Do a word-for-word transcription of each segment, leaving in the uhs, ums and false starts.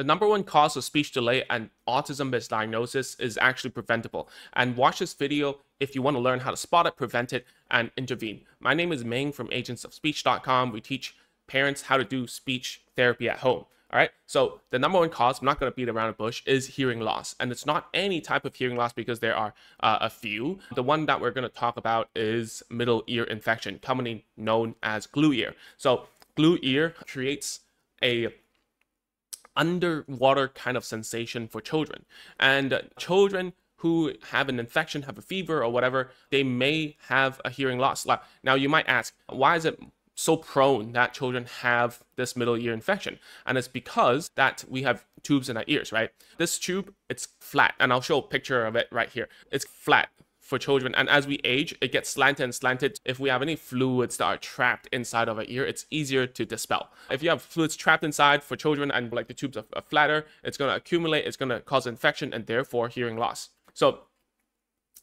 The number one cause of speech delay and autism misdiagnosis is actually preventable. And watch this video if you want to learn how to spot it, prevent it, and intervene. My name is Ming from agents of speech dot com. We teach parents how to do speech therapy at home. All right, so the number one cause, I'm not going to beat around a bush, is hearing loss. And it's not any type of hearing loss because there are uh, a few. The one that we're going to talk about is middle ear infection, commonly known as glue ear. So glue ear creates a underwater kind of sensation for children. And uh, children who have an infection, have a fever or whatever, they may have a hearing loss. Now you might ask, why is it so prone that children have this middle ear infection? And it's because that we have tubes in our ears, right? This tube, it's flat, and I'll show a picture of it right here. It's flat for children, and as we age, it gets slanted and slanted. If we have any fluids that are trapped inside of our ear, it's easier to dispel. If you have fluids trapped inside for children and like the tubes are flatter, it's going to accumulate, it's going to cause infection and therefore hearing loss. So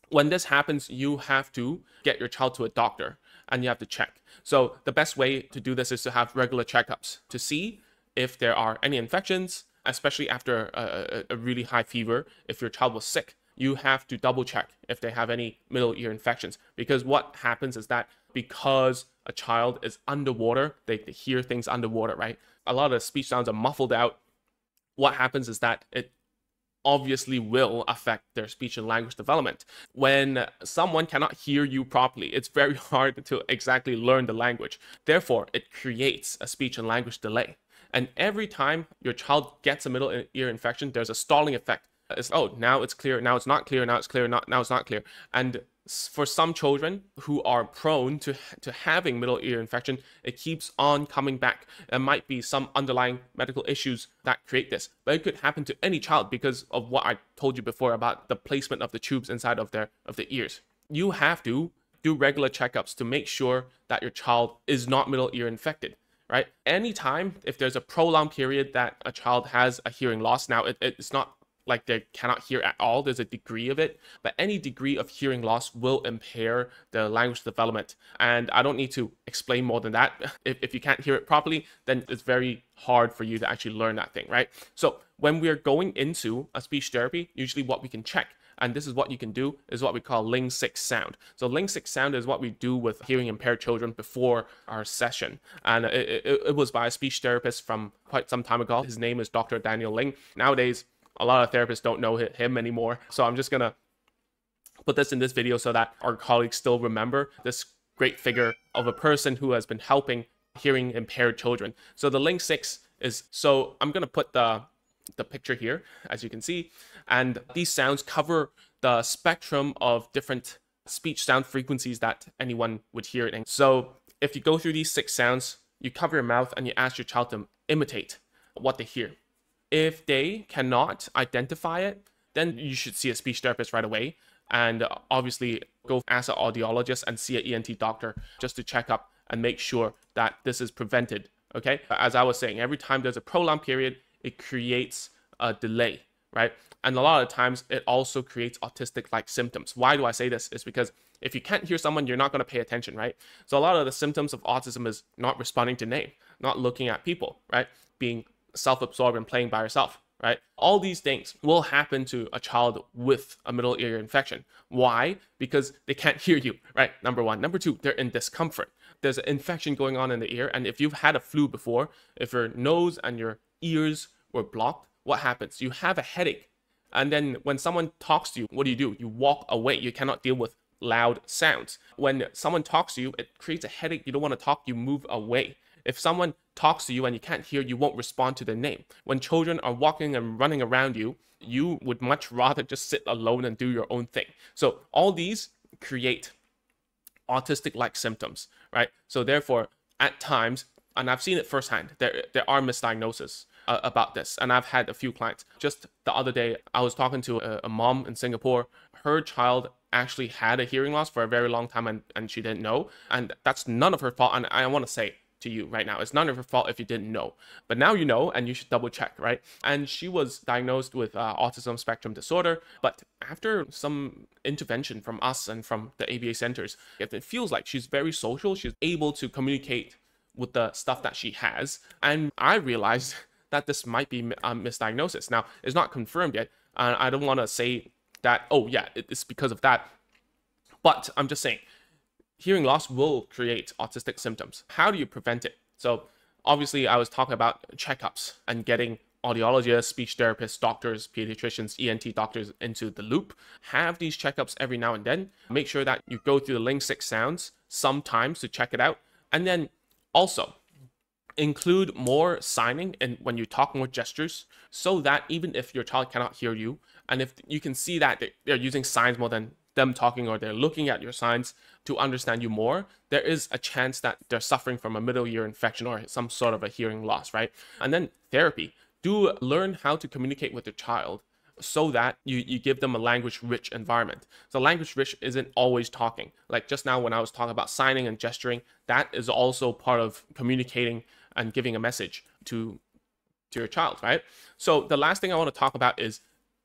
when this happens, you have to get your child to a doctor and you have to check. So the best way to do this is to have regular checkups to see if there are any infections, especially after a, a, a really high fever. If your child was sick, you have to double check if they have any middle ear infections, because what happens is that because a child is underwater, they, they hear things underwater, right? A lot of speech sounds are muffled out. What happens is that it obviously will affect their speech and language development. When someone cannot hear you properly, it's very hard to exactly learn the language. Therefore, it creates a speech and language delay. And every time your child gets a middle ear infection, there's a stalling effect. It's, oh, now it's clear, now it's not clear, now it's clear, not, now it's not clear. And for some children who are prone to, to having middle ear infection, it keeps on coming back. There might be some underlying medical issues that create this, but it could happen to any child because of what I told you before about the placement of the tubes inside of their of the ears. You have to do regular checkups to make sure that your child is not middle ear infected, right? Anytime if there's a prolonged period that a child has a hearing loss, now it, it's not like they cannot hear at all, there's a degree of it, but any degree of hearing loss will impair the language development. And I don't need to explain more than that. If, if you can't hear it properly, then it's very hard for you to actually learn that thing, right? So when we're going into a speech therapy, usually what we can check, and this is what you can do, is what we call Ling six sound. So Ling six sound is what we do with hearing impaired children before our session. And it, it, it was by a speech therapist from quite some time ago. His name is Doctor Daniel Ling. Nowadays, a lot of therapists don't know him anymore. So I'm just going to put this in this video so that our colleagues still remember this great figure of a person who has been helping hearing impaired children. So the Ling six is, so I'm going to put the, the picture here, as you can see, and these sounds cover the spectrum of different speech sound frequencies that anyone would hear it in. So if you go through these six sounds, you cover your mouth and you ask your child to imitate what they hear. If they cannot identify it, then you should see a speech therapist right away. And obviously go ask an audiologist and see an E N T doctor just to check up and make sure that this is prevented. Okay. As I was saying, every time there's a prolonged period, it creates a delay, right? And a lot of times it also creates autistic-like symptoms. Why do I say this? It's because if you can't hear someone, you're not going to pay attention, right? So a lot of the symptoms of autism is not responding to name, not looking at people, right? Being self-absorbed and playing by yourself, right? All these things will happen to a child with a middle ear infection. Why? Because they can't hear you, right? Number one. Number two, they're in discomfort. There's an infection going on in the ear. And if you've had a flu before, if your nose and your ears were blocked, what happens? You have a headache. And then when someone talks to you, what do you do? You walk away. You cannot deal with loud sounds. When someone talks to you, it creates a headache. You don't want to talk. You move away. If someone talks to you and you can't hear, you won't respond to their name. When children are walking and running around you, you would much rather just sit alone and do your own thing. So all these create autistic-like symptoms, right? So therefore, at times, and I've seen it firsthand, there, there are misdiagnoses uh, about this. And I've had a few clients. Just the other day, I was talking to a, a mom in Singapore. Her child actually had a hearing loss for a very long time, and, and she didn't know. And that's none of her fault. And I want to say, to you right now, it's none of your fault if you didn't know, but now you know, and you should double check, right? And she was diagnosed with uh, autism spectrum disorder, but after some intervention from us and from the A B A centers, it feels like she's very social. She's able to communicate with the stuff that she has. And I realized that this might be a misdiagnosis. Now, it's not confirmed yet, and I don't want to say that, oh yeah, it's because of that, but I'm just saying hearing loss will create autistic symptoms. How do you prevent it? So obviously I was talking about checkups and getting audiologists, speech therapists, doctors, pediatricians, E N T doctors into the loop. Have these checkups every now and then. Make sure that you go through the Ling six sounds sometimes to check it out. And then also include more signing and when you talk, more gestures, so that even if your child cannot hear you, and if you can see that they're using signs more than them talking, or they're looking at your signs to understand you more, there is a chance that they're suffering from a middle ear infection or some sort of a hearing loss, right? And then therapy. Do learn how to communicate with your child so that you, you give them a language-rich environment. So language-rich isn't always talking. Like just now when I was talking about signing and gesturing, that is also part of communicating and giving a message to, to your child, right? So the last thing I want to talk about is,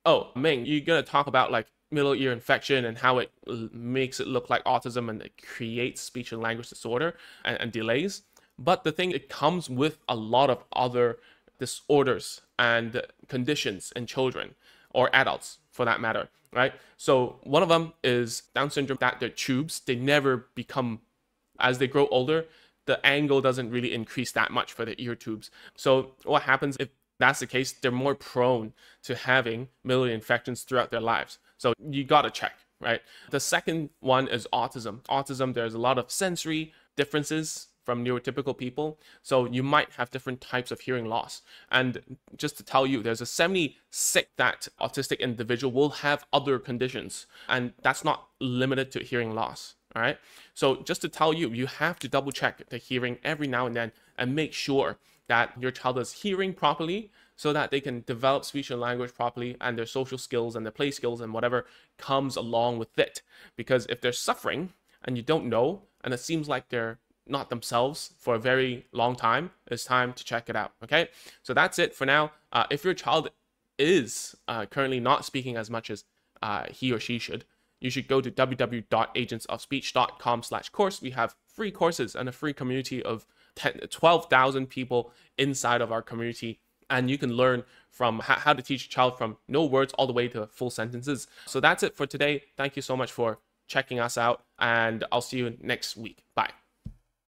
oh, Ming, you're going to talk about like middle ear infection and how it makes it look like autism and it creates speech and language disorder and, and delays. But the thing, it comes with a lot of other disorders and conditions in children or adults for that matter, right? So one of them is Down syndrome, that their tubes, they never become, as they grow older, the angle doesn't really increase that much for the ear tubes. So what happens if that's the case, they're more prone to having middle ear infections throughout their lives. So you got to check, right? The second one is autism. Autism, there's a lot of sensory differences from neurotypical people. So you might have different types of hearing loss. And just to tell you, there's a seventy-six percent that autistic individual will have other conditions. And that's not limited to hearing loss, all right? So just to tell you, you have to double check the hearing every now and then and make sure that your child is hearing properly so that they can develop speech and language properly, and their social skills and their play skills and whatever comes along with it. Because if they're suffering and you don't know, and it seems like they're not themselves for a very long time, it's time to check it out. Okay, so that's it for now. Uh, if your child is uh, currently not speaking as much as uh, he or she should, you should go to w w w dot agents of speech dot com slash course. We have free courses and a free community of twelve thousand people inside of our community, and you can learn from how to teach a child from no words all the way to full sentences. So that's it for today. Thank you so much for checking us out, and I'll see you next week. Bye.